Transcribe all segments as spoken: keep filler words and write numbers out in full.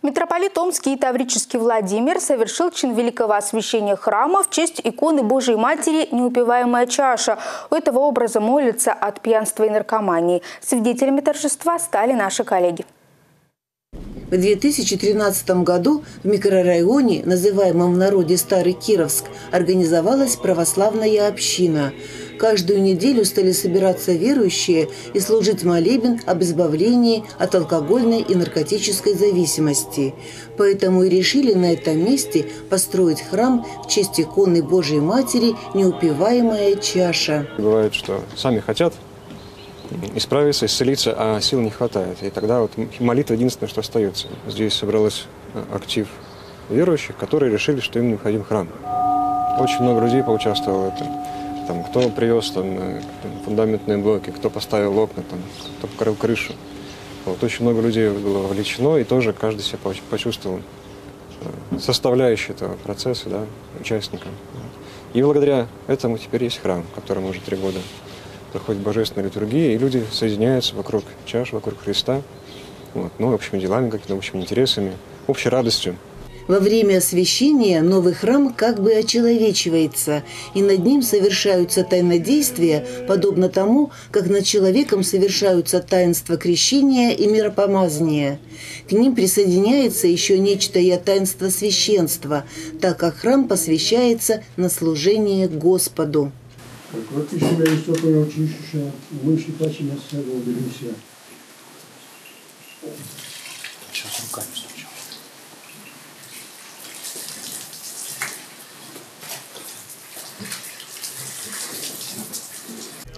Митрополит Омский и Таврический Владимир совершил чин великого освящения храма в честь иконы Божией Матери «Неупиваемая чаша». У этого образа молятся от пьянства и наркомании. Свидетелями торжества стали наши коллеги. В две тысячи тринадцатом году в микрорайоне, называемом в народе Старый Кировск, организовалась православная община. Каждую неделю стали собираться верующие и служить молебен об избавлении от алкогольной и наркотической зависимости. Поэтому и решили на этом месте построить храм в честь иконы Божией Матери «Неупиваемая чаша». Бывает, что сами хотят исправиться, исцелиться, а сил не хватает. И тогда вот молитва единственное, что остается. Здесь собралось актив верующих, которые решили, что им необходим храм. Очень много людей поучаствовало в этом. Там, кто привез там, фундаментные блоки, кто поставил окна, там, кто покрыл крышу. Вот, очень много людей было вовлечено, и тоже каждый себя почувствовал составляющей этого процесса, да, участником. И благодаря этому теперь есть храм, в котором уже три года проходит божественная литургия, и люди соединяются вокруг чаш, вокруг Христа, вот, ну, общими делами, какими-то общими интересами, общей радостью. Во время освящения новый храм как бы очеловечивается, и над ним совершаются тайнодействия, подобно тому, как над человеком совершаются таинства крещения и миропомазания. К ним присоединяется еще нечто и таинство священства, так как храм посвящается на служение Господу.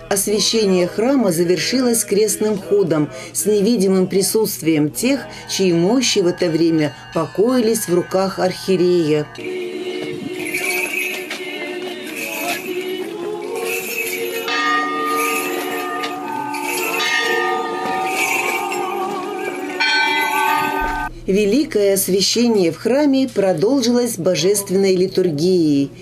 Освящение храма завершилось крестным ходом с невидимым присутствием тех, чьи мощи в это время покоились в руках архиерея. Великое освящение в храме продолжилось божественной литургией,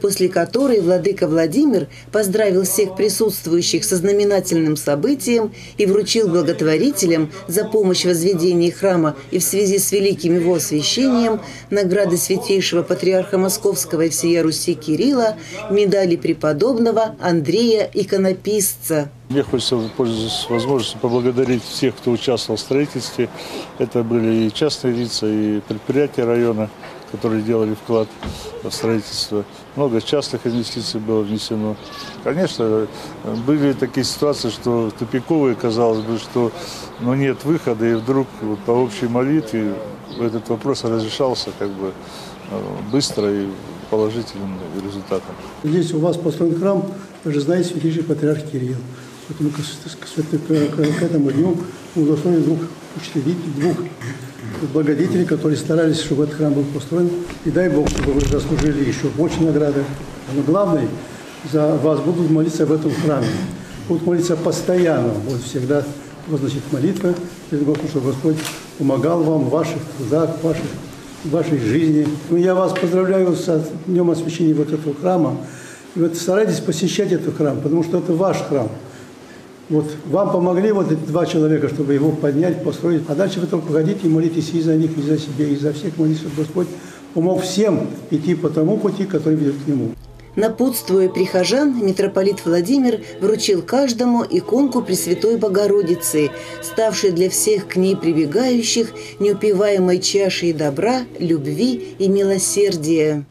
после которой владыка Владимир поздравил всех присутствующих со знаменательным событием и вручил благотворителям за помощь в возведении храма и в связи с великим его освящением награды Святейшего Патриарха Московского и всея Руси Кирилла, медали преподобного Андрея Иконописца. Мне хочется, пользуясь возможностью, поблагодарить всех, кто участвовал в строительстве. Это были и частные лица, и предприятия района, которые делали вклад в строительство. Много частных инвестиций было внесено. Конечно, были такие ситуации, что тупиковые, казалось бы, что ну, нет выхода, и вдруг вот, по общей молитве этот вопрос разрешался как бы быстро и положительным результатом. Здесь у вас построен храм, вы же знаете, Святейший Патриарх Кирилл. Поэтому к этому дню благословили двух учителей, двух благодетелей, которые старались, чтобы этот храм был построен. И дай Бог, чтобы вы заслужили еще больше награды. Но главное, за вас будут молиться в этом храме. Будут молиться постоянно, будут всегда возносить молитвы. Дай Бог, чтобы Господь помогал вам в ваших трудах, в ваших, в вашей жизни. Я вас поздравляю с днем освящения вот этого храма. И вот старайтесь посещать этот храм, потому что это ваш храм. Вот вам помогли вот эти два человека, чтобы его поднять, построить. А дальше вы только походите и молитесь и за них, и за себя, и за всех. Молитесь, чтобы Господь помог всем идти по тому пути, который ведет к нему. Напутствуя прихожан, митрополит Владимир вручил каждому иконку Пресвятой Богородицы, ставшей для всех к ней прибегающих неупиваемой чашей добра, любви и милосердия.